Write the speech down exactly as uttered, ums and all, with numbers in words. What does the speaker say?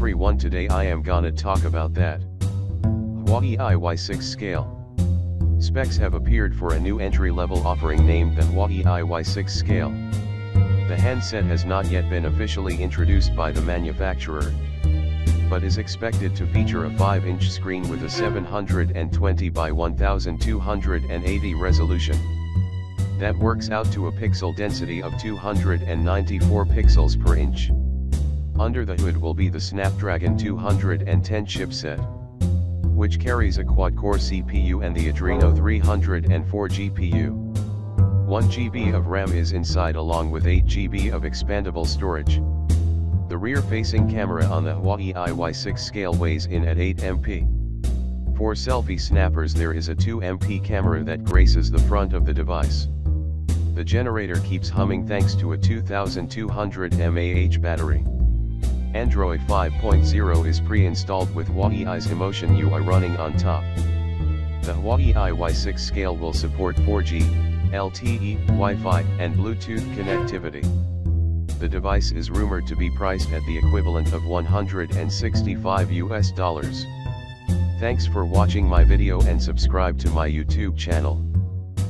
everyone, today I am gonna talk about that. Huawei Y six scale. Specs have appeared for a new entry-level offering named the Huawei Y six scale. The handset has not yet been officially introduced by the manufacturer, but is expected to feature a five inch screen with a seven twenty by twelve eighty resolution. That works out to a pixel density of two hundred ninety-four pixels per inch. Under the hood will be the Snapdragon two ten chipset, which carries a quad-core C P U and the Adreno three oh four G P U. one gigabyte of RAM is inside along with eight gigabytes of expandable storage. The rear-facing camera on the Huawei Y six scale weighs in at eight megapixels. For selfie snappers there is a two megapixel camera that graces the front of the device. The generator keeps humming thanks to a two thousand two hundred milliamp hour battery. Android five point oh is pre-installed with Huawei's Emotion U I running on top. The Huawei Y six scale will support four G, L T E, Wi-Fi, and Bluetooth connectivity. The device is rumored to be priced at the equivalent of one hundred sixty-five U S dollars. Thanks for watching my video and subscribe to my YouTube channel.